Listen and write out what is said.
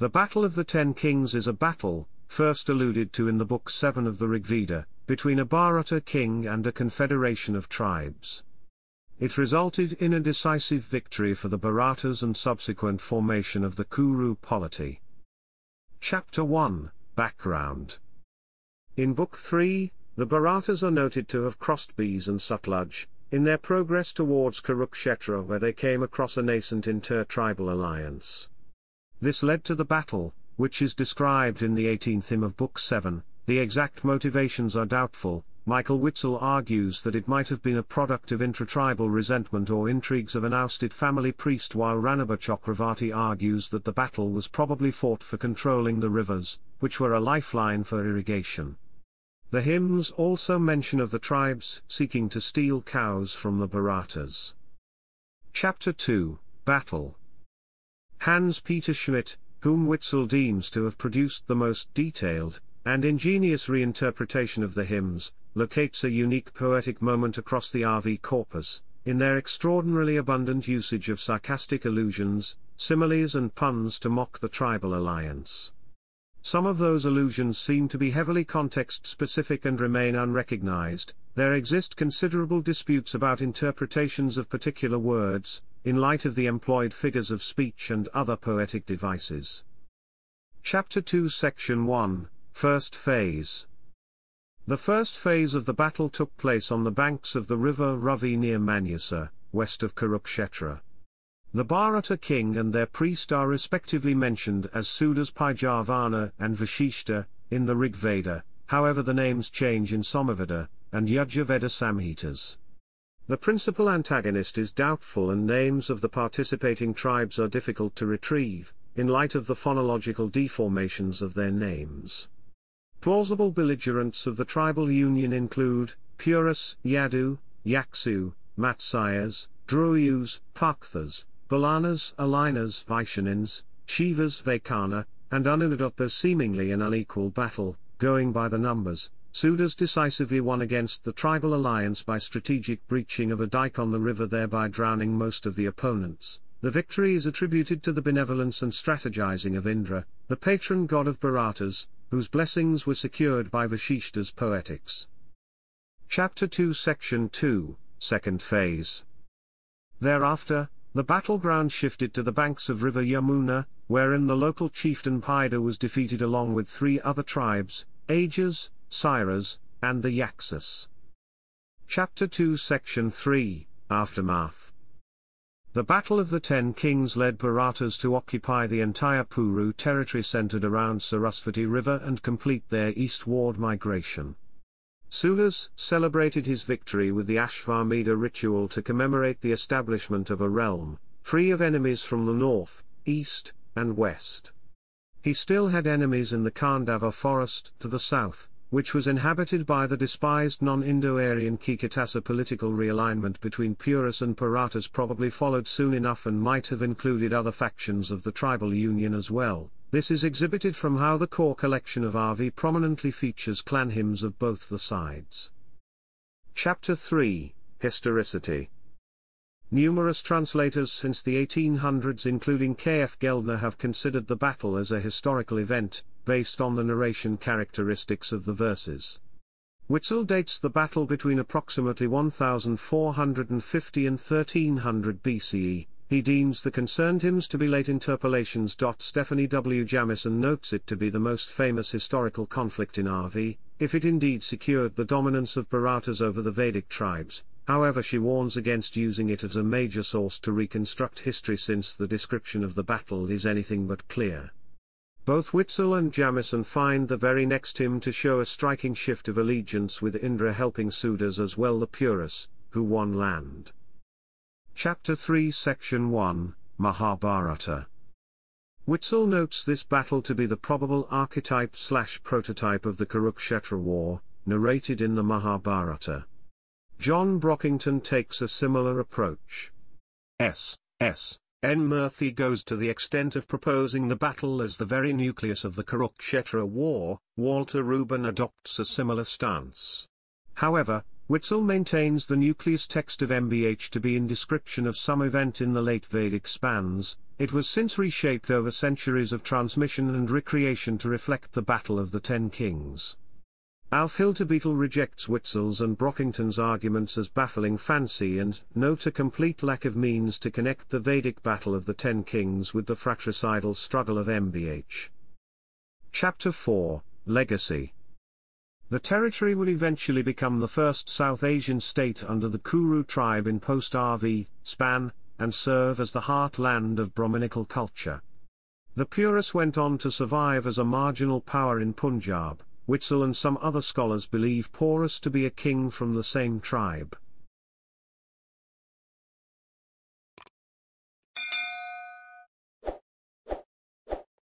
The Battle of the Ten Kings is a battle, first alluded to in the Book 7 of the Rigveda, between a Bharata king and a confederation of tribes. It resulted in a decisive victory for the Bharatas and subsequent formation of the Kuru polity. Chapter 1 – Background. In Book 3, the Bharatas are noted to have crossed Beas and Sutlej, in their progress towards Kurukshetra, where they came across a nascent inter-tribal alliance. This led to the battle, which is described in the 18th hymn of Book 7. The exact motivations are doubtful. Michael Witzel argues that it might have been a product of intratribal resentment or intrigues of an ousted family priest, while Ranabir Chakravarti argues that the battle was probably fought for controlling the rivers, which were a lifeline for irrigation. The hymns also mention of the tribes seeking to steal cows from the Bharatas. Chapter 2 – Battle. Hans-Peter Schmidt, whom Witzel deems to have produced the most detailed and ingenious reinterpretation of the hymns, locates a unique poetic moment across the RV corpus, in their extraordinarily abundant usage of sarcastic allusions, similes and puns to mock the tribal alliance. Some of those allusions seem to be heavily context-specific and remain unrecognized. There exist considerable disputes about interpretations of particular words, in light of the employed figures of speech and other poetic devices. Chapter 2, Section 1, First Phase. The first phase of the battle took place on the banks of the river Ravi near Manyasa, west of Kurukshetra. The Bharata king and their priest are respectively mentioned as Sudas Pajavana and Vashishta, in the Rigveda, however the names change in Samaveda and Yajurveda Samhitas. The principal antagonist is doubtful and names of the participating tribes are difficult to retrieve, in light of the phonological deformations of their names. Plausible belligerents of the tribal union include Purus, Yadu, Yaksu, Matsayas, Druyus, Pakthas, Balanas, Alinas, Vaishanins, Shivas, Vekana, and Anudodot. Though seemingly an unequal battle, going by the numbers, Sudas decisively won against the tribal alliance by strategic breaching of a dike on the river, thereby drowning most of the opponents. The victory is attributed to the benevolence and strategizing of Indra, the patron god of Bharatas, whose blessings were secured by Vashishta's poetics. Chapter 2, Section 2, Second Phase. Thereafter, the battleground shifted to the banks of river Yamuna, wherein the local chieftain Pida was defeated along with three other tribes, Ajas, Siras, and the Yaksus. Chapter 2, Section 3, Aftermath. The Battle of the Ten Kings led Bharatas to occupy the entire Puru territory centered around Sarasvati River and complete their eastward migration. Sudas celebrated his victory with the Ashvamedha ritual to commemorate the establishment of a realm, free of enemies from the north, east, and west. He still had enemies in the Khandava forest to the south, which was inhabited by the despised non-Indo-Aryan Kikatasa. Political realignment between Purus and Bharatas probably followed soon enough and might have included other factions of the tribal union as well. This is exhibited from how the core collection of RV prominently features clan hymns of both the sides. Chapter 3 – Historicity. Numerous translators since the 1800s, including K.F. Geldner, have considered the battle as a historical event, based on the narration characteristics of the verses. Witzel dates the battle between approximately 1450 and 1300 BCE, he deems the concerned hymns to be late interpolations. Stephanie W. Jamison notes it to be the most famous historical conflict in RV, if it indeed secured the dominance of Bharatas over the Vedic tribes. However, she warns against using it as a major source to reconstruct history, since the description of the battle is anything but clear. Both Witzel and Jamison find the very next hymn to show a striking shift of allegiance, with Indra helping Sudas as well the Purus, who won land. Chapter 3, Section 1, Mahabharata. Witzel notes this battle to be the probable archetype/prototype of the Kurukshetra war, narrated in the Mahabharata. John Brockington takes a similar approach. S.S.N. Murthy goes to the extent of proposing the battle as the very nucleus of the Kurukshetra war. Walter Rubin adopts a similar stance. However, Witzel maintains the nucleus text of MBH to be in description of some event in the late Vedic spans, it was since reshaped over centuries of transmission and recreation to reflect the Battle of the Ten Kings. Alf Hilterbeetle rejects Witzel's and Brockington's arguments as baffling fancy and note a complete lack of means to connect the Vedic Battle of the Ten Kings with the fratricidal struggle of MBH. Chapter 4, Legacy. The territory would eventually become the first South Asian state under the Kuru tribe in post-RV span, and serve as the heartland of Brahminical culture. The Purus went on to survive as a marginal power in Punjab. Witzel and some other scholars believe Purus to be a king from the same tribe.